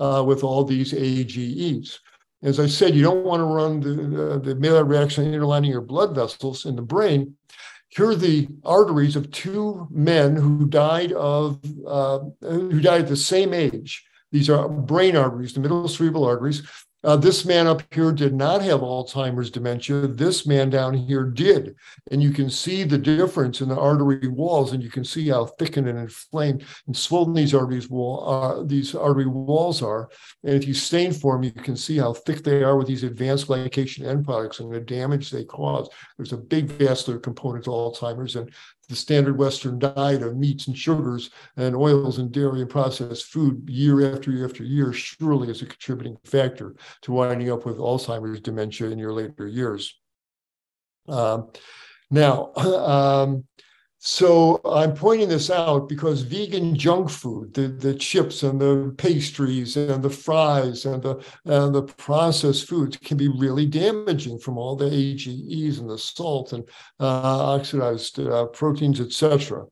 with all these AGEs. As I said, you don't want to run the Maillard reaction interlining your blood vessels in the brain. Here are the arteries of two men who died at the same age. These are brain arteries, the middle cerebral arteries. This man up here did not have Alzheimer's dementia. This man down here did. And you can see the difference in the artery walls, and you can see how thickened and inflamed and swollen these artery walls are. And if you stain form, you can see how thick they are with these advanced glycation end products and the damage they cause. There's a big vascular component to Alzheimer's, and the standard Western diet of meats and sugars and oils and dairy and processed food year after year after year surely is a contributing factor to winding up with Alzheimer's dementia in your later years. So I'm pointing this out because vegan junk food, the chips and the pastries and the fries and the processed foods can be really damaging from all the AGEs and the salt and oxidized proteins, etc.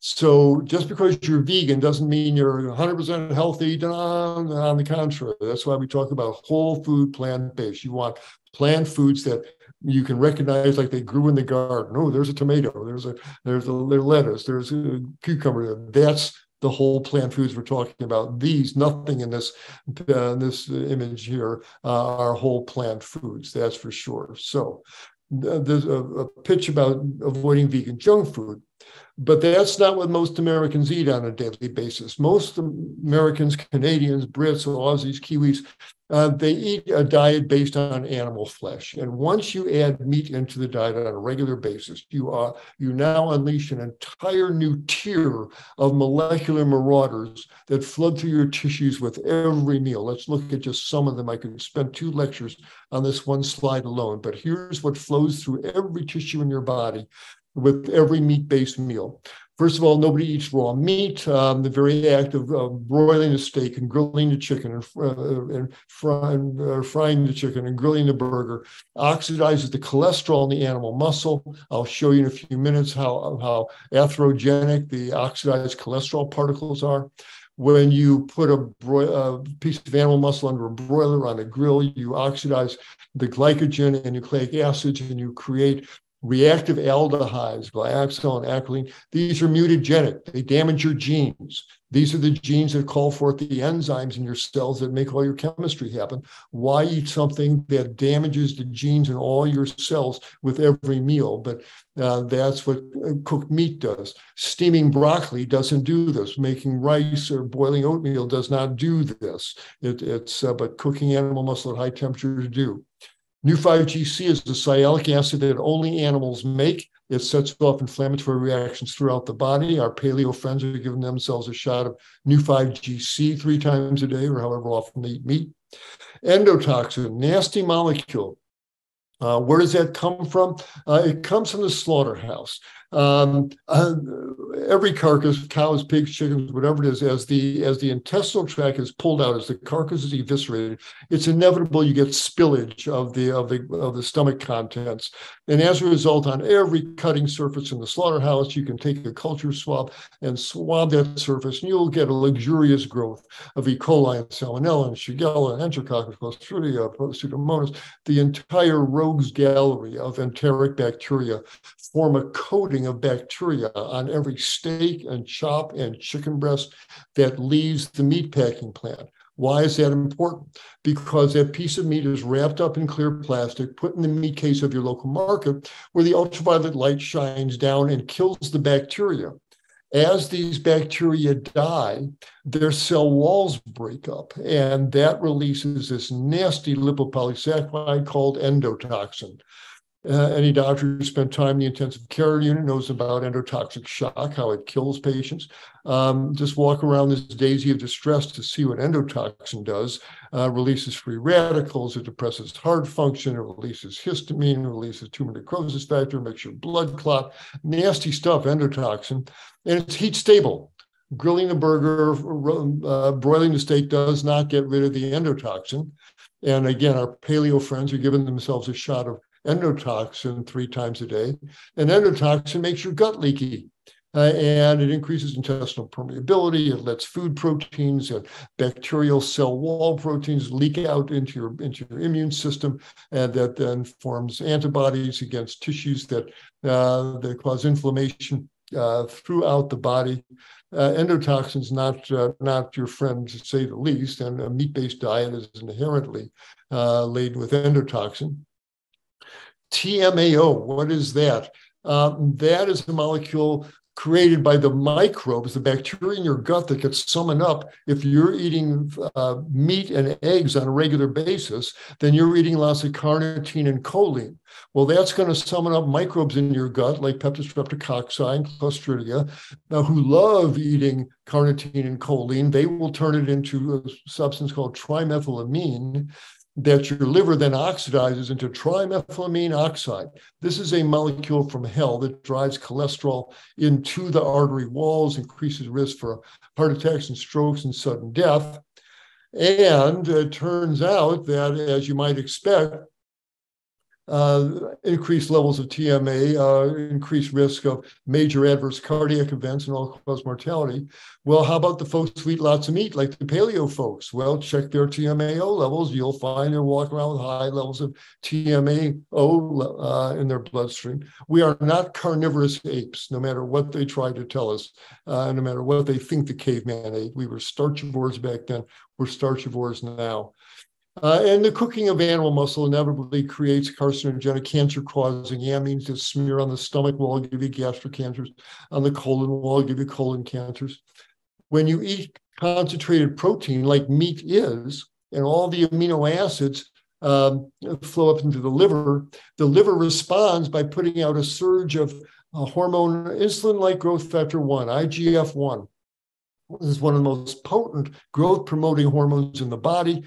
So just because you're vegan doesn't mean you're 100% healthy. On the contrary, that's why we talk about whole food, plant-based. You want plant foods that you can recognize like they grew in the garden. Oh, there's a tomato, there's a lettuce, there's a cucumber. That's the whole plant foods we're talking about. These, nothing in this image here are whole plant foods, that's for sure. So there's a pitch about avoiding vegan junk food. But that's not what most Americans eat on a daily basis. Most Americans, Canadians, Brits, Aussies, Kiwis, they eat a diet based on animal flesh. And once you add meat into the diet on a regular basis, you now unleash an entire new tier of molecular marauders that flood through your tissues with every meal. Let's look at just some of them. I could spend two lectures on this one slide alone, but here's what flows through every tissue in your body with every meat-based meal. First of all, nobody eats raw meat. The very act of broiling a steak and grilling the chicken and frying the chicken and grilling the burger oxidizes the cholesterol in the animal muscle. I'll show you in a few minutes how atherogenic the oxidized cholesterol particles are. When you put a piece of animal muscle under a broiler on a grill, you oxidize the glycogen and nucleic acids, and you create reactive aldehydes, glyoxal and acrolein. These are mutagenic. They damage your genes. These are the genes that call forth the enzymes in your cells that make all your chemistry happen. Why eat something that damages the genes in all your cells with every meal? But that's what cooked meat does. Steaming broccoli doesn't do this. Making rice or boiling oatmeal does not do this. But cooking animal muscle at high temperatures do. Neu5Gc is the sialic acid that only animals make. It sets off inflammatory reactions throughout the body. Our paleo friends are giving themselves a shot of Neu5Gc 3 times a day or however often they eat meat. Endotoxin, nasty molecule. Where does that come from? It comes from the slaughterhouse. Every carcass, cows, pigs, chickens, whatever it is, as the intestinal tract is pulled out, as the carcass is eviscerated, it's inevitable you get spillage of the stomach contents. And as a result, on every cutting surface in the slaughterhouse, you can take a culture swab and swab that surface, and you'll get a luxurious growth of E. coli and Salmonella and Shigella and Enterococcus, Clostridia, Pseudomonas. The entire rogues gallery of enteric bacteria form a coating of bacteria on every steak and chop and chicken breast that leaves the meat packing plant. Why is that important? Because that piece of meat is wrapped up in clear plastic, put in the meat case of your local market, where the ultraviolet light shines down and kills the bacteria. As these bacteria die, their cell walls break up, and that releases this nasty lipopolysaccharide called endotoxin. Any doctor who spent time in the intensive care unit knows about endotoxic shock, how it kills patients. Just walk around this daisy of distress to see what endotoxin does. Releases free radicals, it depresses heart function, it releases histamine, it releases tumor necrosis factor, makes your blood clot. Nasty stuff, endotoxin. And it's heat stable. Grilling a burger, broiling the steak does not get rid of the endotoxin. And again, our paleo friends are giving themselves a shot of endotoxin 3 times a day. And endotoxin makes your gut leaky. and it increases intestinal permeability. It lets food proteins and bacterial cell wall proteins leak out into your immune system, and that then forms antibodies against tissues that cause inflammation throughout the body. Endotoxins, not your friend, to say the least, and a meat-based diet is inherently laden with endotoxin. TMAO, what is that? That is a molecule created by the microbes, the bacteria in your gut that gets summoned up. If you're eating meat and eggs on a regular basis, then you're eating lots of carnitine and choline. Well, that's going to summon up microbes in your gut like Peptostreptococcus and Clostridia, now who love eating carnitine and choline. They will turn it into a substance called trimethylamine that your liver then oxidizes into trimethylamine oxide. This is a molecule from hell that drives cholesterol into the artery walls, increases risk for heart attacks and strokes and sudden death. And it turns out that, as you might expect, increased levels of TMA, increased risk of major adverse cardiac events and all-cause mortality. Well, how about the folks who eat lots of meat, like the paleo folks? Well, check their TMAO levels. You'll find they're walking around with high levels of TMAO in their bloodstream. We are not carnivorous apes, no matter what they try to tell us, no matter what they think the caveman ate. We were starchivores back then. We're starchivores now. And the cooking of animal muscle inevitably creates carcinogenic, cancer-causing amines that smear on the stomach wall, give you gastric cancers, on the colon wall, give you colon cancers. When you eat concentrated protein, like meat is, and all the amino acids flow up into the liver responds by putting out a surge of hormone, insulin-like growth factor 1, IGF-1. This is one of the most potent growth-promoting hormones in the body.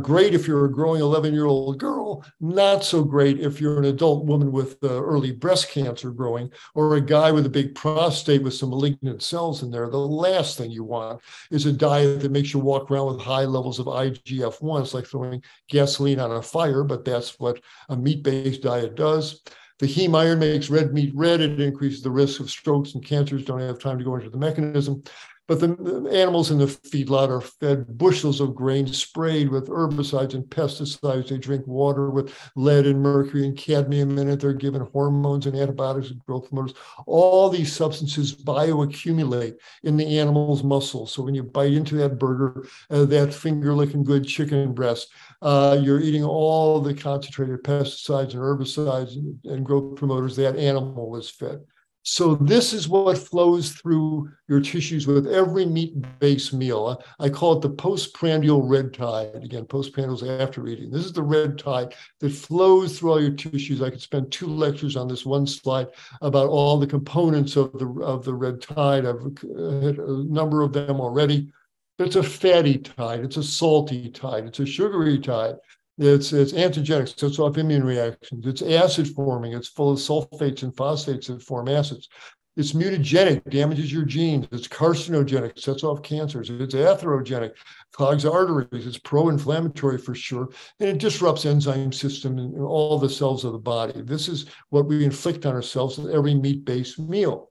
Great if you're a growing 11-year-old girl, not so great if you're an adult woman with early breast cancer growing, or a guy with a big prostate with some malignant cells in there. The last thing you want is a diet that makes you walk around with high levels of IGF-1. It's like throwing gasoline on a fire, but that's what a meat-based diet does. The heme iron makes red meat red. It increases the risk of strokes and cancers. Don't have time to go into the mechanism. But the animals in the feedlot are fed bushels of grain sprayed with herbicides and pesticides. They drink water with lead and mercury and cadmium in it. They're given hormones and antibiotics and growth promoters. All these substances bioaccumulate in the animal's muscles. So when you bite into that burger, that finger-licking good chicken breast, you're eating all the concentrated pesticides and herbicides and growth promoters that animal was fed. So this is what flows through your tissues with every meat-based meal. I call it the postprandial red tide. Again, postprandial is after eating. This is the red tide that flows through all your tissues. I could spend 2 lectures on this one slide about all the components of the red tide. I've hit a number of them already. It's a fatty tide. It's a salty tide. It's a sugary tide. It's antigenic, sets off immune reactions. It's acid forming. It's full of sulfates and phosphates that form acids. It's mutagenic, damages your genes. It's carcinogenic, sets off cancers. It's atherogenic, clogs arteries. It's pro-inflammatory for sure. And it disrupts enzyme system in all the cells of the body. This is what we inflict on ourselves with every meat-based meal.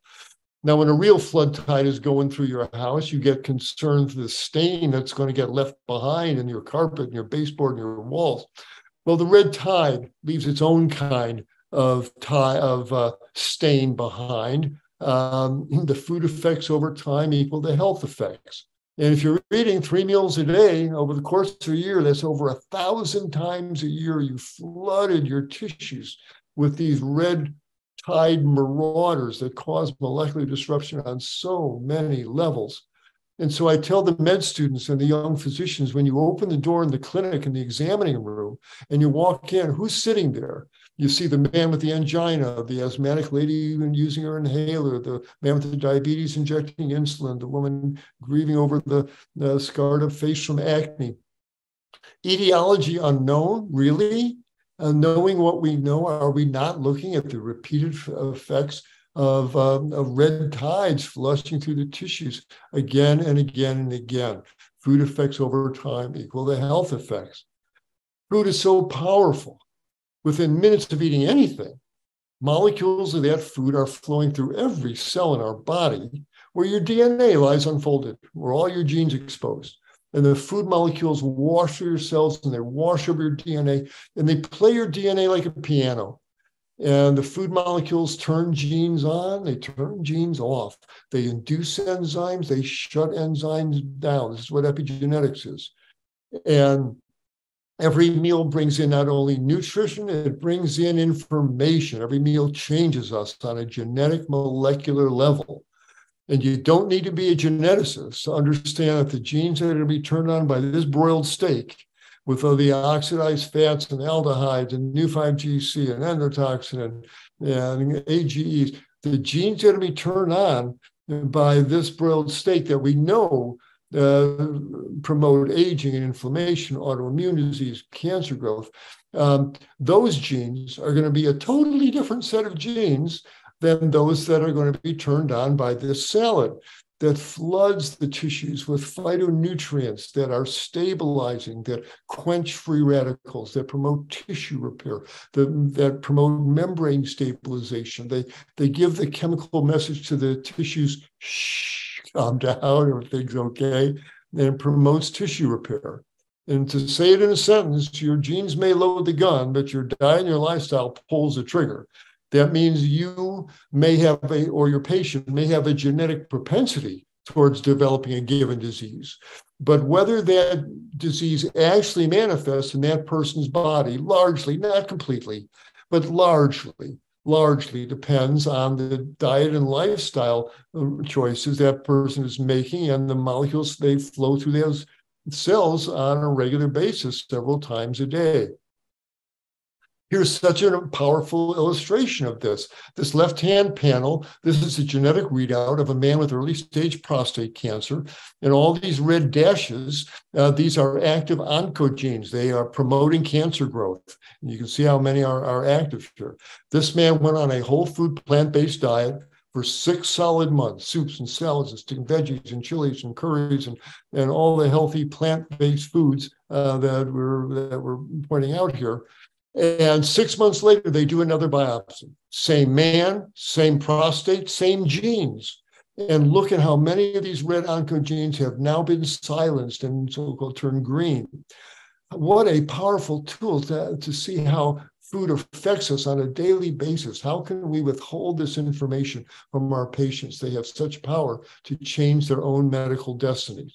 Now, when a real flood tide is going through your house, you get concerned for the stain that's going to get left behind in your carpet and your baseboard and your walls. Well, the red tide leaves its own kind of stain behind. The food effects over time equal the health effects. And if you're eating 3 meals a day over the course of a year, that's over 1,000 times a year. You flooded your tissues with these red tide marauders that cause molecular disruption on so many levels. And so I tell the med students and the young physicians, when you open the door in the clinic in the examining room and you walk in, who's sitting there? You see the man with the angina, the asthmatic lady even using her inhaler, the man with the diabetes injecting insulin, the woman grieving over the scarred up face from acne. Etiology unknown, really? Knowing what we know, are we not looking at the repeated effects of red tides flushing through the tissues again and again and again? Food effects over time equal the health effects. Food is so powerful. Within minutes of eating anything, Molecules of that food are flowing through every cell in our body where your DNA lies unfolded, where all your genes exposed. And the food molecules wash through your cells and they wash over your DNA and they play your DNA like a piano. And the food molecules turn genes on, they turn genes off. They induce enzymes, they shut enzymes down. This is what epigenetics is. And every meal brings in not only nutrition, it brings in information. Every meal changes us on a genetic molecular level. And you don't need to be a geneticist to understand that the genes that are to be turned on by this broiled steak with all the oxidized fats and aldehydes and Neu5Gc and endotoxin and AGEs, the genes that are to be turned on by this broiled steak that we know promote aging and inflammation, autoimmune disease, cancer growth, those genes are going to be a totally different set of genes than those that are going to be turned on by this salad that floods the tissues with phytonutrients that are stabilizing, that quench free radicals, that promote tissue repair, that promote membrane stabilization. They give the chemical message to the tissues, shh, calm down, everything's okay, and promotes tissue repair. And to say it in a sentence, your genes may load the gun, but your diet and your lifestyle pulls the trigger. That means you may have or your patient may have a genetic propensity towards developing a given disease. But whether that disease actually manifests in that person's body, largely, not completely, but largely depends on the diet and lifestyle choices that person is making and the molecules they flow through those cells on a regular basis several times a day. Here's such a powerful illustration of this. This left-hand panel, this is a genetic readout of a man with early-stage prostate cancer. And all these red dashes, these are active oncogenes. They are promoting cancer growth. And you can see how many are active here. This man went on a whole food plant-based diet for 6 solid months, soups and salads and steamed veggies and chilies and curries and all the healthy plant-based foods that we're pointing out here. And 6 months later, they do another biopsy. Same man, same prostate, same genes. And look at how many of these red oncogenes have now been silenced and so-called turned green. What a powerful tool to see how food affects us on a daily basis. How can we withhold this information from our patients? They have such power to change their own medical destinies.